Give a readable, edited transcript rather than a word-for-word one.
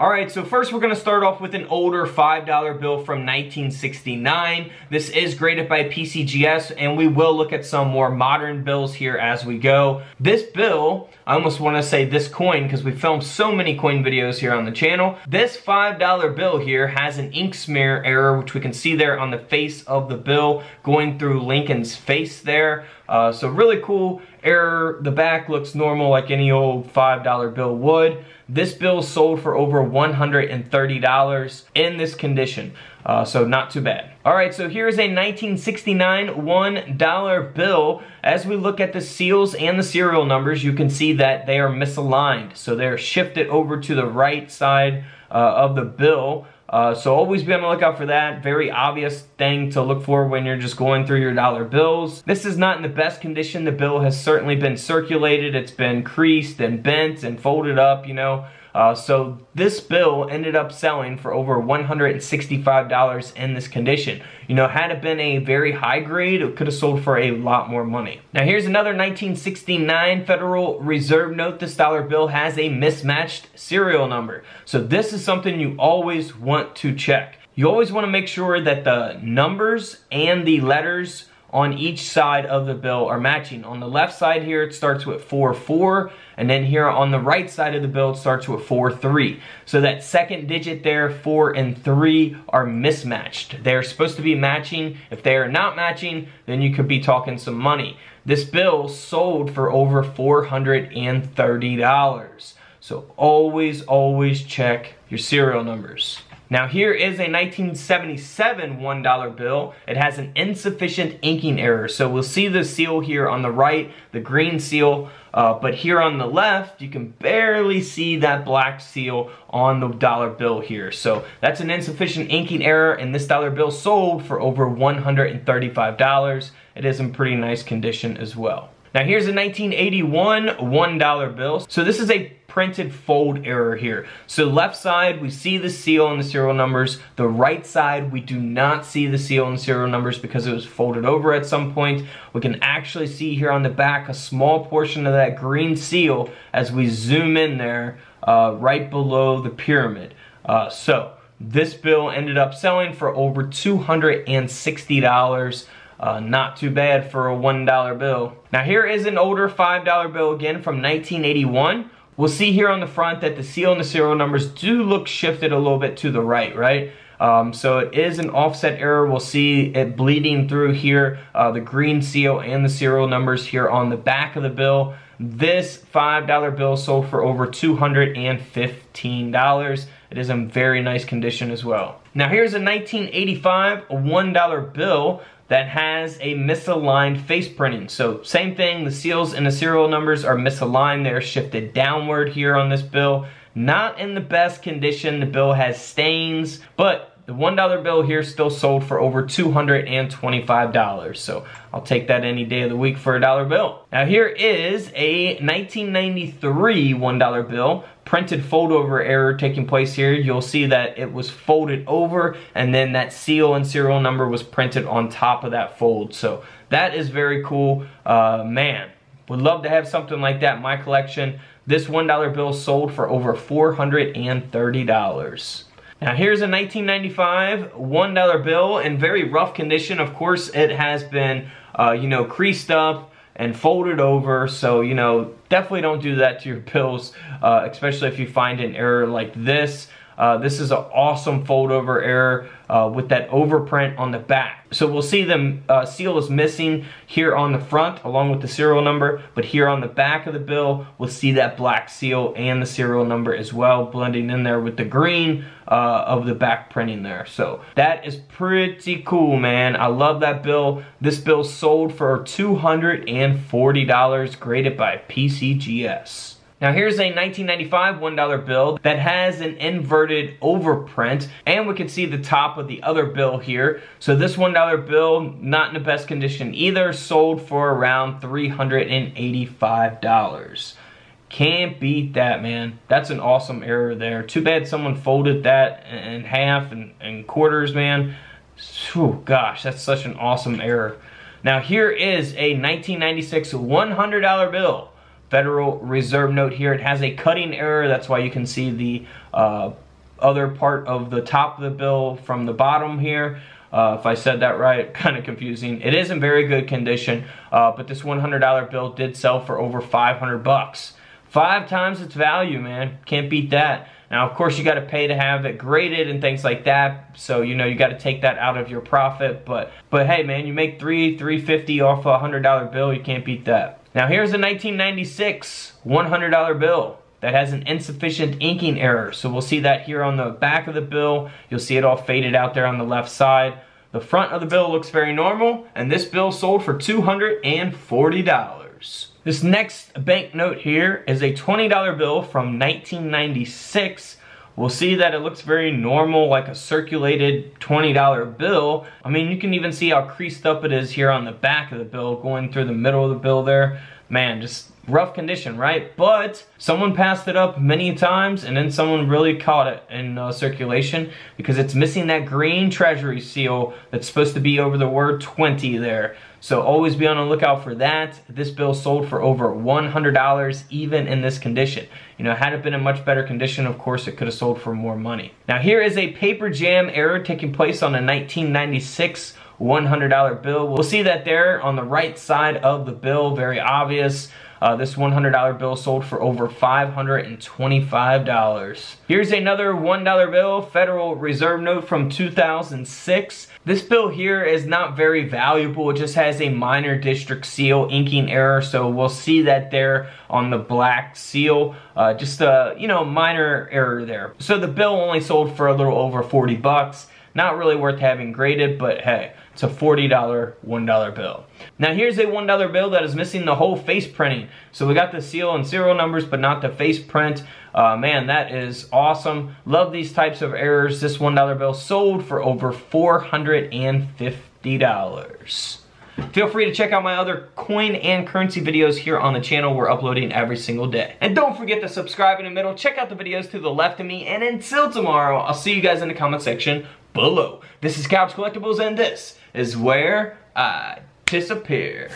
Alright, so first we're going to start off with an older $5 bill from 1969. This is graded by PCGS, and we will look at some more modern bills here as we go. This bill, I almost want to say this coin because we filmed so many coin videos here on the channel. This $5 bill here has an ink smear error, which we can see there on the face of the bill going through Lincoln's face there. So really cool error. The back looks normal like any old $5 bill would. This bill sold for over $130 in this condition, so not too bad. Alright, so here's a 1969 $1 bill. As we look at the seals and the serial numbers, you can see that they are misaligned. So they're shifted over to the right side of the bill. So always be on the lookout for that. Very obvious thing to look for when you're just going through your dollar bills. This is not in the best condition. The bill has certainly been circulated. It's been creased and bent and folded up, you know. So this bill ended up selling for over $165 in this condition. You know, had it been a very high grade, it could have sold for a lot more money. Now here's another 1969 Federal Reserve note. This dollar bill has a mismatched serial number. So this is something you always want to check. You always want to make sure that the numbers and the letters on each side of the bill are matching. On the left side here, it starts with 4-4, and then here on the right side of the bill, it starts with 4-3. So that second digit there, 4 and 3, are mismatched. They're supposed to be matching. If they are not matching, then you could be talking some money. This bill sold for over $430. So always, always check your serial numbers. Now here is a 1977 $1 bill. It has an insufficient inking error. So we'll see the seal here on the right, the green seal, but here on the left, you can barely see that black seal on the dollar bill here. So that's an insufficient inking error, and this dollar bill sold for over $135. It is in pretty nice condition as well. Now here's a 1981 $1 bill. So this is a printed fold error here. So left side, we see the seal and the serial numbers. The right side, we do not see the seal and serial numbers because it was folded over at some point. We can actually see here on the back a small portion of that green seal as we zoom in there right below the pyramid. So this bill ended up selling for over $260. Not too bad for a $1 bill. Now here is an older $5 bill again from 1981. We'll see here on the front that the seal and the serial numbers do look shifted a little bit to the right? So it is an offset error. We'll see it bleeding through here, the green seal and the serial numbers here on the back of the bill. This $5 bill sold for over $215. It is in very nice condition as well. Now here's a 1985 $1 bill that has a misaligned face printing. So same thing, the seals and the serial numbers are misaligned. They're shifted downward here on this bill. Not in the best condition. The bill has stains, but the $1 bill here still sold for over $225. So I'll take that any day of the week for a dollar bill. Now here is a 1993 $1 bill. Printed fold over error taking place here. You'll see that it was folded over, and then that seal and serial number was printed on top of that fold. So that is very cool. Man, would love to have something like that in my collection. This $1 bill sold for over $430. Now here's a 1995 $1 bill in very rough condition. Of course, it has been you know, creased up and folded over, so you know, definitely don't do that to your bills, especially if you find an error like this. This is an awesome fold over error with that overprint on the back. So we'll see the seal is missing here on the front along with the serial number, but here on the back of the bill, we'll see that black seal and the serial number as well, blending in there with the green of the back printing there. So that is pretty cool, man. I love that bill. This bill sold for $240, graded by PCGS. Now here's a 1995 $1 bill that has an inverted overprint, and we can see the top of the other bill here. So this $1 bill, not in the best condition either, sold for around $385. Can't beat that, man. That's an awesome error there. Too bad someone folded that in half and quarters, man. Whew, gosh, that's such an awesome error. Now here is a 1996 $100 bill. Federal Reserve note here. It has a cutting error. That's why you can see the other part of the top of the bill from the bottom here. If I said that right, kind of confusing. It is in very good condition, but this $100 bill did sell for over 500 bucks. 5 times its value, man. Can't beat that. Now, of course, you got to pay to have it graded and things like that. So, you know, you got to take that out of your profit. But hey, man, you make $350 off a $100 bill. You can't beat that. Now, here's a 1996 $100 bill that has an insufficient inking error. So we'll see that here on the back of the bill. You'll see it all faded out there on the left side. The front of the bill looks very normal, and this bill sold for $240. This next banknote here is a $20 bill from 1996. We'll see that it looks very normal, like a circulated $20 bill. I mean, you can even see how creased up it is here on the back of the bill, going through the middle of the bill there. Man, just rough condition, right? But someone passed it up many times, and then someone really caught it in circulation, because it's missing that green treasury seal that's supposed to be over the word 20 there. So always be on the lookout for that. This bill sold for over $100 even in this condition. You know, had it been in much better condition, of course, it could have sold for more money. Now here is a paper jam error taking place on a 1996 $100 bill. We'll see that there on the right side of the bill, very obvious. This $100 bill sold for over $525. Here's another $1 bill, Federal Reserve note from 2006. This bill here is not very valuable. It just has a minor district seal inking error, so we'll see that there on the black seal. Just a, you know, minor error there. So the bill only sold for a little over 40 bucks. Not really worth having graded, but hey, it's a $40 $1 bill. Now here's a $1 bill that is missing the whole face printing. So we got the seal and serial numbers, but not the face print. Man, that is awesome. Love these types of errors. This $1 bill sold for over $450. Feel free to check out my other coin and currency videos here on the channel. We're uploading every single day. And don't forget to subscribe in the middle. Check out the videos to the left of me. And until tomorrow, I'll see you guys in the comment section below. This is Couch Collectibles, and this is where I disappear.